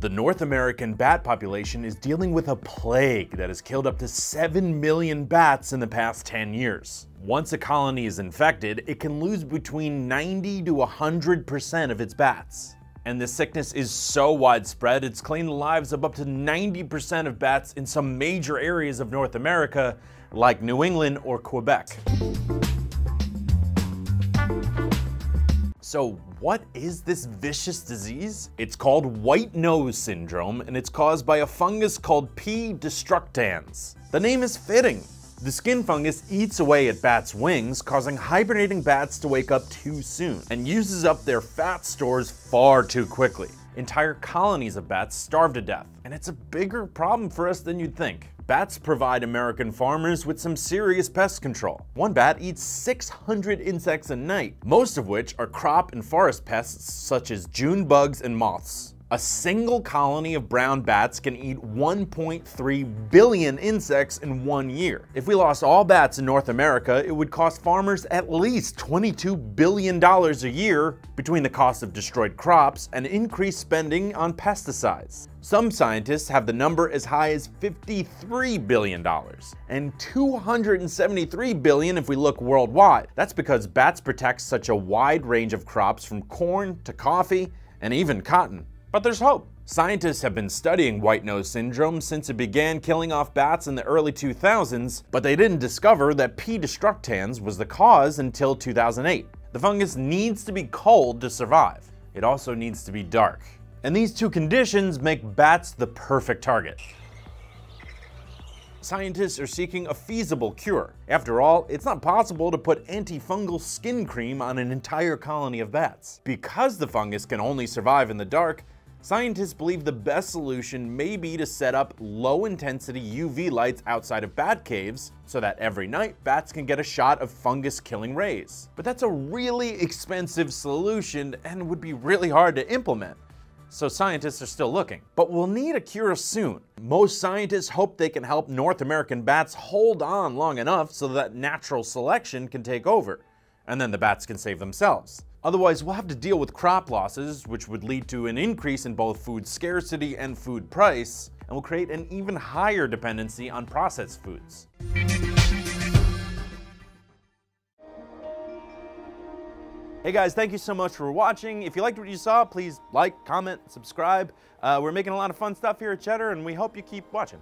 The North American bat population is dealing with a plague that has killed up to 7 million bats in the past 10 years. Once a colony is infected, it can lose between 90 to 100% of its bats. And this sickness is so widespread, it's claimed the lives of up to 90% of bats in some major areas of North America, like New England or Quebec. So what is this vicious disease? It's called white-nose syndrome, and it's caused by a fungus called P. destructans. The name is fitting. The skin fungus eats away at bats' wings, causing hibernating bats to wake up too soon, and uses up their fat stores far too quickly. Entire colonies of bats starve to death, and it's a bigger problem for us than you'd think. Bats provide American farmers with some serious pest control. One bat eats 600 insects a night, most of which are crop and forest pests such as June bugs and moths. A single colony of brown bats can eat 1.3 billion insects in 1 year. If we lost all bats in North America, it would cost farmers at least $22 billion a year between the cost of destroyed crops and increased spending on pesticides. Some scientists have the number as high as $53 billion, and $273 billion if we look worldwide. That's because bats protect such a wide range of crops, from corn to coffee and even cotton. But there's hope. Scientists have been studying white-nose syndrome since it began killing off bats in the early 2000s, but they didn't discover that P. destructans was the cause until 2008. The fungus needs to be cold to survive. It also needs to be dark. And these two conditions make bats the perfect target. Scientists are seeking a feasible cure. After all, it's not possible to put antifungal skin cream on an entire colony of bats. Because the fungus can only survive in the dark, scientists believe the best solution may be to set up low-intensity UV lights outside of bat caves so that every night bats can get a shot of fungus-killing rays. But that's a really expensive solution and would be really hard to implement. So scientists are still looking. But we'll need a cure soon. Most scientists hope they can help North American bats hold on long enough so that natural selection can take over, and then the bats can save themselves. Otherwise, we'll have to deal with crop losses, which would lead to an increase in both food scarcity and food price, and will create an even higher dependency on processed foods. Hey guys, thank you so much for watching. If you liked what you saw, please like, comment, subscribe. We're making a lot of fun stuff here at Cheddar, and we hope you keep watching.